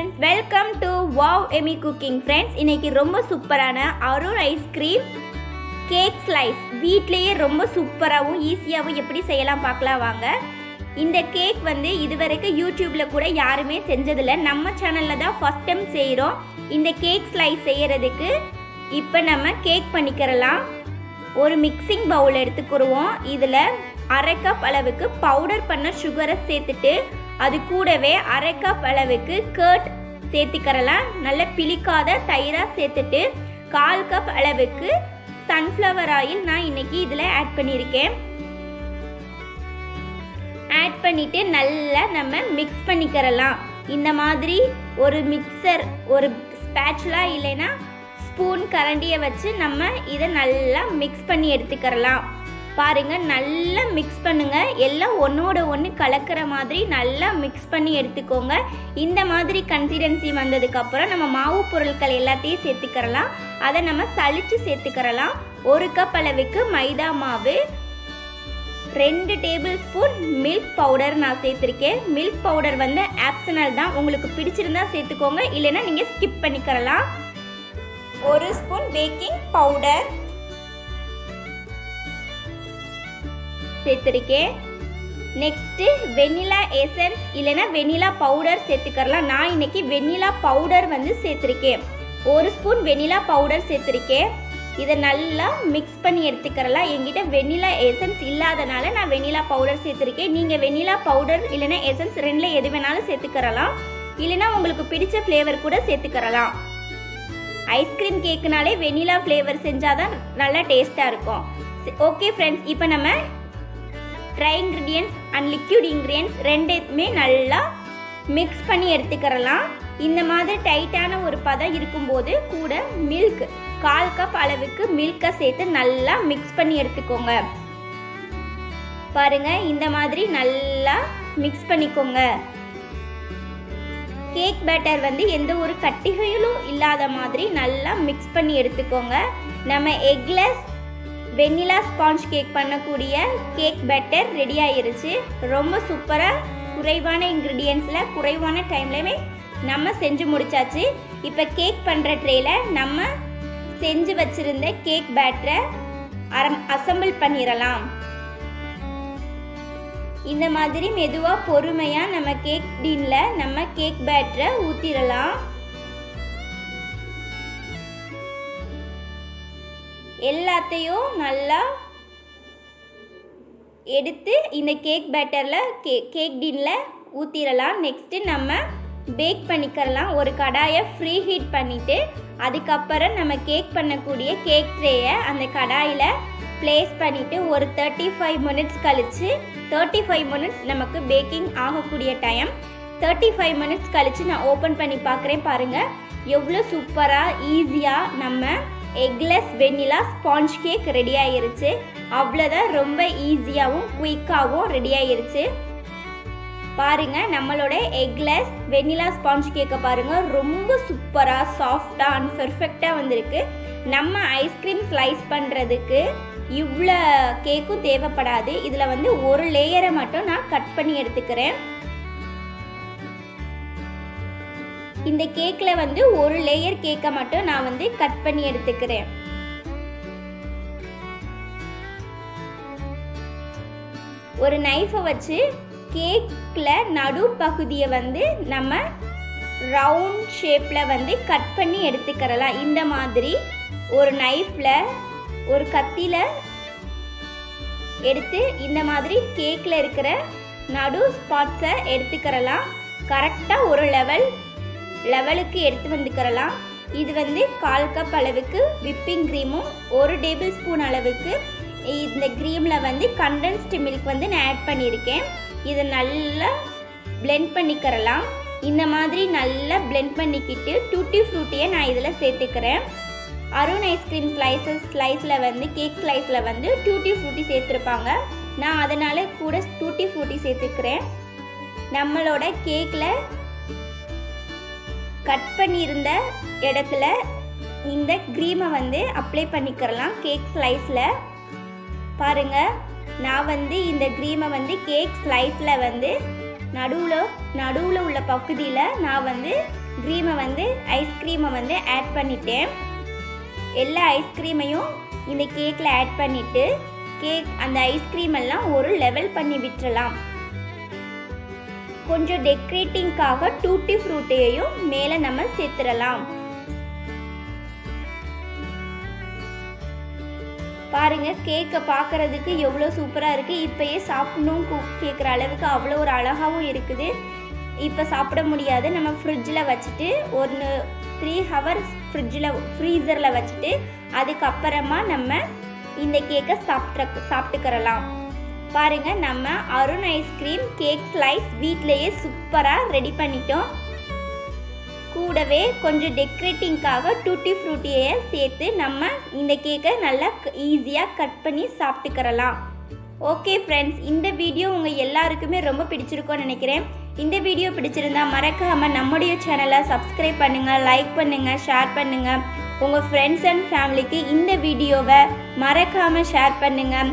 Friends, welcome to Wow Emmy Cooking Friends. இன்னைக்கு ரொம்ப சூப்பரான Arun ice cream cake slice. வீட்லயே ரொம்ப சூப்பராவும் ஈஸியாவும் எப்படி செய்யலாம் பார்க்கலாம் வாங்க. இந்த கேக் வந்து இதுவரைக்கும் YouTubeல கூட யாருமே செஞ்சது இல்ல. நம்ம சேனல்ல தான் first time செய்றோம். இந்த cake slice செய்யிறதுக்கு இப்போ நம்ம கேக் பண்ணிக்கலாம். ஒரு mixing bowl எடுத்துக்குறோம். இதுல அரை கப் அளவுக்கு பவுடர் பண்ண சுகரை சேர்த்துட்டு அது கூடவே அரை கப் அளவுக்கு கர்ட் சேர்த்துக்கறலாம். நல்ல பிளிக்காத தயிரா சேர்த்துட்டு கால் கப் அளவுக்கு sunflower oil நான் இன்னைக்கு இதுல ஆட் பண்ணிருக்கேன். ஆட் பண்ணிட்டு நல்லா நம்ம மிக்ஸ் பண்ணிக்கறலாம். இந்த மாதிரி ஒரு மிக்ஸர் ஒரு ஸ்பேச்சுலா இல்லனா ஸ்பூன் கரண்டியை வச்சு நம்ம இத நல்லா மிக்ஸ் பண்ணி எடுத்துக்கறலாம். பாருங்க நல்லா மிக்ஸ் பண்ணுங்க. எல்லாம் ஒண்ணோட ஒண்ணு கலக்குற மாதிரி நல்லா மிக்ஸ் பண்ணி எடுத்துக்கோங்க. இந்த மாதிரி கன்சிஸ்டன்சி வந்ததுக்கு அப்புறம் நம்ம மாவு பொருட்கள் எல்லாத்தையும் சேர்த்துக்கலாம். அத நம்ம சளிச்சு சேர்த்துக்கலாம். 1 கப் அளவுக்கு மைதா மாவு 2 டேபிள்ஸ்பூன் மில்க் பவுடர் நான் சேர்த்திருக்கேன். மில்க் பவுடர் வந்து ஆப்ஷனல் தான். உங்களுக்கு பிடிச்சிருந்தா சேர்த்துக்கோங்க இல்லனா நீங்க ஸ்கிப் பண்ணிக்கலாம். 1 ஸ்பூன் பேக்கிங் பவுடர் சேர்த்திருக்கேன். நெக்ஸ்ட் வெனிலா எசன்ஸ் இல்லனா வெனிலா பவுடர் சேர்த்துக்கலாம். நான் இன்னைக்கு வெனிலா பவுடர் வந்து சேர்த்திருக்கேன். 1 ஸ்பூன் வெனிலா பவுடர் சேர்த்திருக்கேன். இத நல்லா மிக்ஸ் பண்ணி எடுத்துக்கலாம். என்கிட்ட வெனிலா எசன்ஸ் இல்லாதனால நான் வெனிலா பவுடர் சேர்த்திருக்கேன். நீங்க வெனிலா பவுடர் இல்லனா எசன்ஸ் ரெண்டுல எது வேணாலும் சேர்த்துக்கலாம். இல்லனா உங்களுக்கு பிடிச்ச ஃப்ளேவர் கூட சேர்த்துக்கலாம். ஐஸ்கிரீம் கேக்னாலே வெனிலா ஃப்ளேவர் செஞ்சாதான் நல்லா டேஸ்டா இருக்கும். ஓகே फ्रेंड्स, இப்போ நம்ம dry ingredients and liquid ingredients ரெண்டுமே நல்லா மிக்ஸ் பண்ணி எடுத்துக்கலாம். இந்த மாதிரி டைட்டான ஒரு பதம் இருக்கும்போது கூட மில்க் கால் கப் அளவுக்கு மில்க்கை சேர்த்து நல்லா மிக்ஸ் பண்ணி எடுத்துக்கோங்க. பாருங்க இந்த மாதிரி நல்லா மிக்ஸ் பண்ணிக்கோங்க. கேக் பேட்டர் வந்து எந்த ஒரு கட்டிகளும் இல்லாத மாதிரி நல்லா மிக்ஸ் பண்ணி எடுத்துக்கோங்க. நம்ம எக்லெஸ் வெண்ணிலா ஸ்பாஞ்ச் கேக் பண்ணக்கூடிய கேக் பேட்டர் ரெடி ஆயிருச்சு. ரொம்ப சூப்பராக குறைவான இன்க்ரீடியன்ஸில் குறைவான டைம்லேயுமே நம்ம செஞ்சு முடிச்சாச்சு. இப்போ கேக் பண்ணுற ட்ரேயில் நம்ம செஞ்சு வச்சுருந்த கேக் பேட்டரை அசம்பிள் பண்ணிடலாம். இந்த மாதிரி மெதுவாக பொறுமையாக நம்ம கேக் டீனில் நம்ம கேக் பேட்டரை ஊற்றிடலாம். எல்லாத்தையும் நல்லா எடுத்து இந்த கேக் பேட்டரில் கேக் டீனில் ஊற்றிடலாம். நெக்ஸ்ட்டு நம்ம பேக் பண்ணிக்கலாம். ஒரு கடாயை ஃப்ரீ ஹீட் பண்ணிவிட்டு அதுக்கப்புறம் நம்ம கேக் பண்ணக்கூடிய கேக் ட்ரேயை அந்த கடாயில் ப்ளேஸ் பண்ணிவிட்டு ஒரு 35 மினிட்ஸ் கழித்து 35 மினிட்ஸ் நமக்கு பேக்கிங் ஆகக்கூடிய டைம். 35 மினிட்ஸ் கழித்து நான் ஓப்பன் பண்ணி பார்க்குறேன். பாருங்கள் எவ்வளோ சூப்பராக ஈஸியாக நம்ம eggless vanilla sponge cake ready ஆயிருச்சு. அவ்வளோதான், ரொம்ப ஈஸியாகவும் குயிக்காகவும் ரெடி ஆயிருச்சு. பாருங்க நம்மளோட எக்லெஸ் வெண்ணிலா ஸ்பாஞ்ச் கேக்கை பாருங்க. ரொம்ப சூப்பராக சாஃப்டாக அண்ட் பெர்ஃபெக்டாக வந்திருக்கு. நம்ம ஐஸ்கிரீம் ஸ்லைஸ் பண்ணுறதுக்கு இவ்வளோ கேக்கும் தேவைப்படாது. இதில் வந்து ஒரு லேயரை மட்டும் நான் கட் பண்ணி எடுத்துக்கிறேன். இந்த கேக்ல வந்து ஒரு லேயர் கேக்க மட்டும் நான் வந்து கட் பண்ணி எடுத்துக்கிறேன். ஒரு நைஃபை வச்சு கேக்ல நடு பகுதியை வந்து நம்ம ரவுண்ட் ஷேப்ல வந்து கட் பண்ணி எடுத்துக்கலாம். இந்த மாதிரி ஒரு நைஃப்ல ஒரு கத்தியில எடுத்து இந்த மாதிரி கேக்ல இருக்கிற நடு ஸ்பாட்ஸை எடுத்துக்கலாம். கரெக்டாக ஒரு லெவலுக்கு எடுத்து வந்துக்கலாம். இது வந்து கால் கப் அளவுக்கு விப்பிங் க்ரீமும் 1 டேபிள் ஸ்பூன் அளவுக்கு இந்த க்ரீமில் வந்து கண்டென்ஸ்டு மில்க் வந்து நான் ஆட் பண்ணியிருக்கேன். இதை நல்லா பிளெண்ட் பண்ணிக்கிறலாம். இந்த மாதிரி நல்லா பிளெண்ட் பண்ணிக்கிட்டு tutti fruits-ஐ நான் இதில் சேர்த்துக்கிறேன். அருண் ஐஸ்கிரீம் ஸ்லைஸில் வந்து கேக் ஸ்லைஸில் வந்து tutti fruits சேர்த்துருப்பாங்க. நான் அதனால் கூட tutti fruits சேர்த்துக்கிறேன். நம்மளோட கேக்கில் கட் பண்ணியிருந்த இடத்துல இந்த க்ரீமை வந்து அப்ளை பண்ணிக்கலாம் கேக் ஸ்லைஸில். பாருங்கள் நான் வந்து இந்த க்ரீமை வந்து கேக் ஸ்லைஸில் வந்து நடுவுல உள்ள பகுதியில நான் வந்து கிரீமை வந்து ஐஸ்கிரீமை வந்து ஆட் பண்ணிட்டேன். எல்லா ஐஸ்கிரீமையும் இந்த கேக்ல ஆட் பண்ணிட்டு கேக் அந்த ஐஸ்கிரீம் எல்லாம் ஒரு லெவல் பண்ணி விட்டுறலாம். கொஞ்சம் டெக்கரேட்டிங்காக டூட்டி ஃப்ரூட்டையும் மேலே நம்ம சேர்த்துறலாம். பாருங்க, கேக்கை பார்க்கறதுக்கு எவ்வளோ சூப்பராக இருக்குது. இப்போயே சாப்பிடணும் கேட்குற அளவுக்கு அவ்வளோ ஒரு அழகாகவும் இருக்குது. இப்போ சாப்பிட முடியாது, நம்ம ஃப்ரிட்ஜில் வச்சுட்டு ஒரு 3 ஹவர்ஸ் ஃப்ரீசரில் வச்சுட்டு அதுக்கப்புறமா நம்ம இந்த கேக்கை சாப்பிட்டுக்கிறலாம். பாருங்கள், நம்ம அருண் ஐஸ்கிரீம் கேக் ஸ்லைஸ் வீட்டிலையே சூப்பராக ரெடி பண்ணிட்டோம். கூடவே கொஞ்சம் டெக்கரேட்டிங்காக டூட்டி ஃப்ரூட்டியை சேர்த்து நம்ம இந்த கேக்கை நல்லா ஈஸியாக கட் பண்ணி சாப்பிட்டுக்கிறலாம். ஓகே ஃப்ரெண்ட்ஸ், இந்த வீடியோ உங்கள் எல்லாருக்குமே ரொம்ப பிடிச்சிருக்கும்னு நினைக்கிறேன். இந்த வீடியோ பிடிச்சிருந்தா மறக்காமல் நம்முடைய சேனலை சப்ஸ்கிரைப் பண்ணுங்கள், லைக் பண்ணுங்கள், ஷேர் பண்ணுங்கள். உங்கள் ஃப்ரெண்ட்ஸ் அண்ட் ஃபேமிலிக்கு இந்த வீடியோவை மறக்காமல் ஷேர் பண்ணுங்கள்.